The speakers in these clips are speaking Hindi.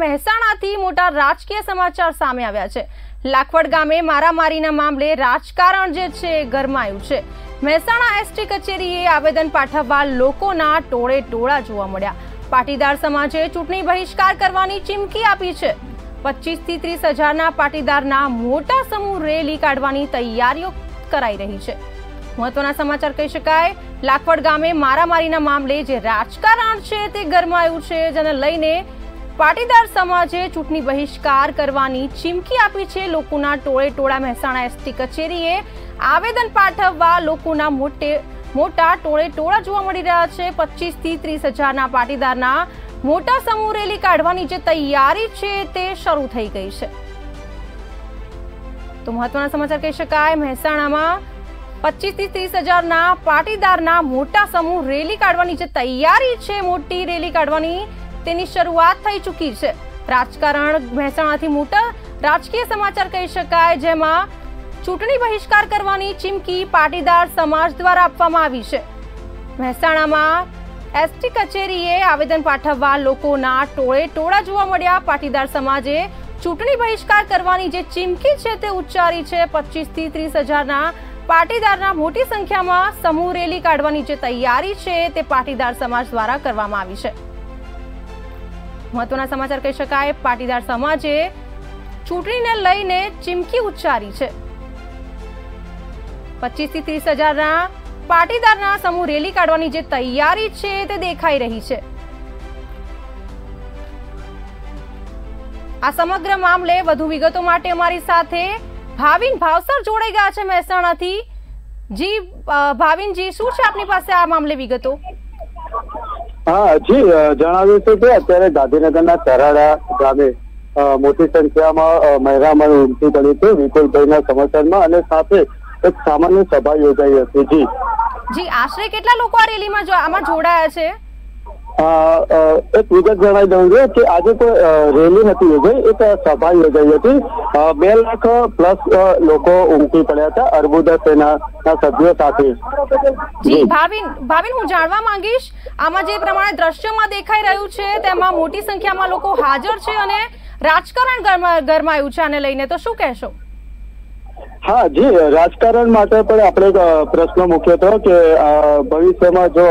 મહેસાણાથી મોટા રાજકીય સમાચાર સામે આવ્યા છે। લાખવડ ગામે મારામારીના મામલે રાજકારણ જે છે ગરમાયું છે। મહેસાણા એસટી કચેરીએ આવેદન પાઠવવા લોકોના ટોળે ટોળા જોવા મળ્યા। પાટીદાર સમાજે ચૂંટણી બહિષ્કાર કરવાની ચીમકી આપી છે। 25 થી 30 હજારના પાટીદારના મોટા સમૂહ રેલી કાઢવાની તૈયારીઓ કરાઈ રહી છે। મહત્વના સમાચાર કહી શકાય, લાખવડ ગામે મારામારીના મામલે જે રાજકારણ છે તે ગરમાયું છે, જેને લઈને પાટીદાર સમાજે ચૂંટણી બહિષ્કાર કરવાની ચીમકી આપી છે। લોકોના ટોળે ટોળા મહેસાણા એસટી કચેરીએ આવેદન પાઠવવા લોકોના મોટા ટોળે ટોળા જોવા મળી રહ્યા છે। 25 થી 30 હજારના પાટીદારના મોટા સમૂહ રેલી કાઢવાની જે તૈયારી છે તે શરૂ થઈ ગઈ છે। તો મહત્વના સમાચાર કહી શકાય, મહેસાણામાં 25 થી 30 હજારના પાટીદારના મોટા સમૂહ રેલી કાઢવાની જે તૈયારી છે, મોટી રેલી કાઢવાની शुरुआत थई चुकी है। राजकारण महेसाणाथी मोटा राजकीय समाचार कही शकाय, जेमां चूंटणी बहिष्कार करवानी चीमकी पाटीदार समाज द्वारा आपवामां आवी छे। महेसाणामां एसटी कचेरीए आवेदन पाठववा लोकोना टोळे टोळा जोवा मळ्या। पाटीदार समाजे चूंटणी बहिष्कार करवानी जे चीमकी छे ते उच्चारी छे। 25 થી 30 હજારના पाटीदारना मोटी संख्यामां समूह रेली काढवानी जे तैयारी छे ते पाटीदार समाज द्वारा करवामां आवी छे। महत्वना समाचार कही शकाय, पाटीदार समाजे चूंटणीने लईने चीमकी उच्चारी छे। 25 થી 30 હજારના पाटीदारना समूह रेली काढवानी जे तैयारी छे ते देखाई रही छे। आ समग्र मामले वधु विगतो माटे अमारी साथे भाविन भावसर जोडाई गया छे महेसाणाथी। जी भाविन जी, शुं छे आपनी पासे आ मामले विगतो? हाँ जी, जणाव्युं छे के अत्यारे गांधीनगरना तराड़ा गामे मोटी संख्यामां महेरामण उमटी पड़ी थी। विपुलभाईना समर्थनमां अने साथे एक सामान्य सभा योजाई हती। जी जी, आश्रय केटला लोको आ रेलीमां आमां जोडाया छे? एक विगत जणावी दऊं छुं के आज कोई रेली नती योजाई, एक सभा योजाई हती। 2 લાખ પ્લસ लोको उमटी पड्या हता अर्बुदा सेनाना सभ्यो साथे। जी भाविन, हूँ जाणवा मांगीश, आमा जे प्रमाणे दृश्यमां देखाई रह्युं छे तेमां मोटी संख्यामां लोको हाजर छे अने राजकारण गरमायुं छे, आने लईने तो शुं कहेशो? हाँ जी, राजकारण माटे पण आपणे प्रश्न मूक्यो हतो के भविष्य में जो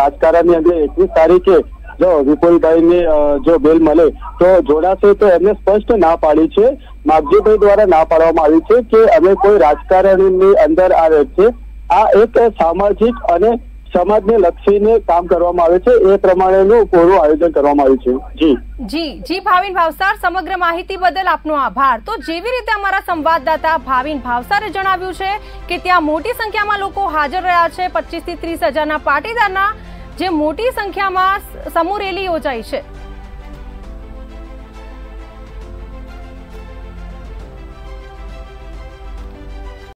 राजकारणनी अंदर 21 तारीखे जो विपुलभाईने जो बेल मळे तो जोड़ाशे, तो एमने स्पष्ट ना पाड़ी छे। मागजीभाई द्वारा ना पाडवामां आवी छे के अमे कोई राजकारणनी अंदर आवे छे। आ एक सामाजिक अने समाजने लक्षीने काम करवामां आवे छे, ए प्रमाणेनुं पूरुं आयोजन करवामां आव्युं छे। जी जी जी, भाविन भावसार, समग्र माहिती बदल आपनो आभार। तो जेवी रीते अमारा संवाददाता भाविन भावसारे जणाव्युं छे के त्यां मोटी संख्यामां लोको हाजर रह्या छे। 25 થી 30 હજારના પાટીદારના જે મોટી સંખ્યામાં સમૂહ રેલી યોજાઈ છે।